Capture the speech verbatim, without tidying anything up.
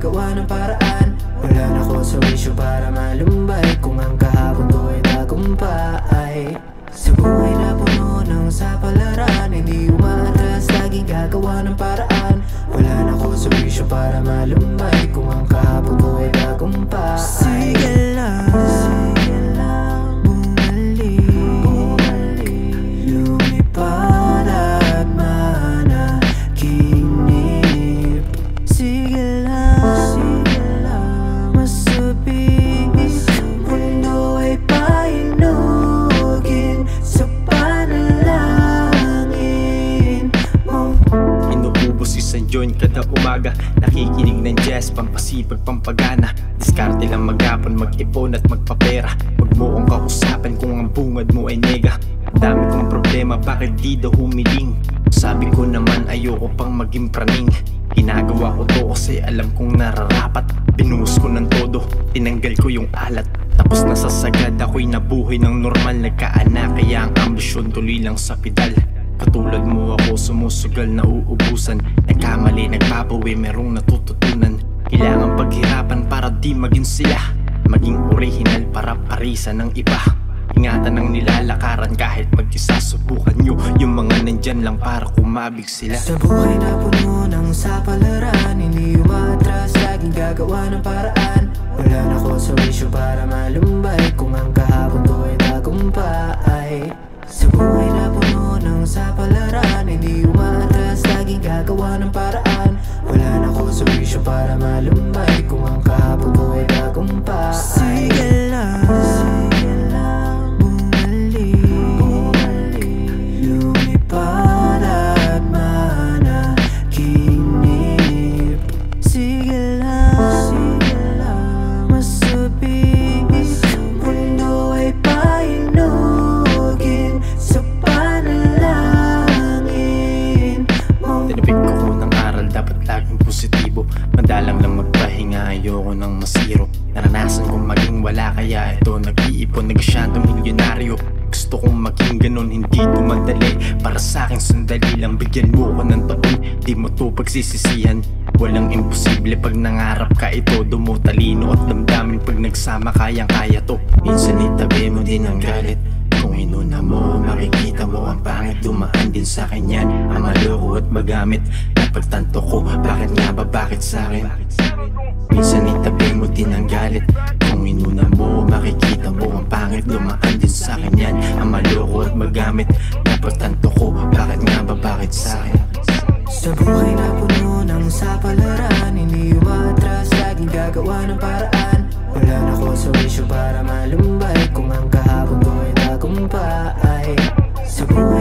gagawa ng paraan. Wala na ko sa wisyo para malumbay. Kung ang kahapon ko ay tagumpay, sa buhay na puno ng sapalaran, hindi umaatras, laging gagawa ng paraan. Wala na ko sa wisyo para malumbay. Kung ang kahapon ko ay tagumpay, sige lang, sige lang, bumalik, bumalik, lumipad. Kada umaga, nakikinig ng jazz, pampasipag, pampagana. Diskarte lang maghapon, mag-ipon at magpapera. Huwag mo kong kausapin kung ang bungad mo ay nega. Dami kong problema, bakit di daw humiling? Sabi ko naman ayoko pang maging praning. Ginagawa ko to kasi alam kong nararapat. Binuhos ko ng todo, tinanggal ko yung alat. Tapos nasasagad, ako'y nabuhay ng normal. Nagkaanak, kaya ang ambisyon tuloy lang sa pedal. Katulad mo ako, sumusugal na uubusan. Nagkamali, nagpapawi, merong natututunan. Kailangan paghirapan para di maging sila, maging original para parisa ng iba. Ingatan ang nilalakaran kahit mag-isa. Subukan nyo yung mga nandyan lang para kumabig sila. Sa buhay na puno ng sapalaran, hindi umatras, laging gagawa ng paraan. Wala na ko sa wisyo para malumbay. Kung ang kahapon ko ay tagumpay, sa buhay na puno ng sapalaran, hindi umatras, laging gagawa ng paraan. Wala na ko sa wisyo para malumbay. Kung ang kahapon ko ay tagumpay, sige lang, sige lang, bumalik, bumalik, lumipad at managinip. Sige lang, sige lang, masabi ang mundo ay painong sa panalangin mo. Tinapig ko ng aral, dapat laging positibo. Madalang lang magpahinga, ayoko nang masiro. Naranasan kong maging wala, kaya ito nag-iipon, nagsyadong milyonaryo. Gusto kong maging ganon, hindi tumadali. Para sa akin sandali lang, bigyan mo ko ng taon, di mo to pagsisisihan. Walang imposible pag nangarap ka ito. Dumo talino at damdamin, pag nagsama kayang-kaya to. Minsan itabi mo din ang galit. Kung inuna mo, makikita mo ang pangit. Dumaan din sa kanyan ang maloko at magamit. Napagtanto ko, bakit nga ba, bakit sa'kin? Minsan itabi mo din ang galit. Kung inuna mo, makikita mo ang pangit. Dumaan din sa kanyan ang maloko at magamit. Napagtanto ko, bakit nga ba, bakit sa'kin? Sa buhay na puno ng sapalaran, hindi umatras, laging gagawa ng paraan. Wala na ko sa wisyo para malumbay. Kung ang kahapon ko ay tagumpay, sa buhay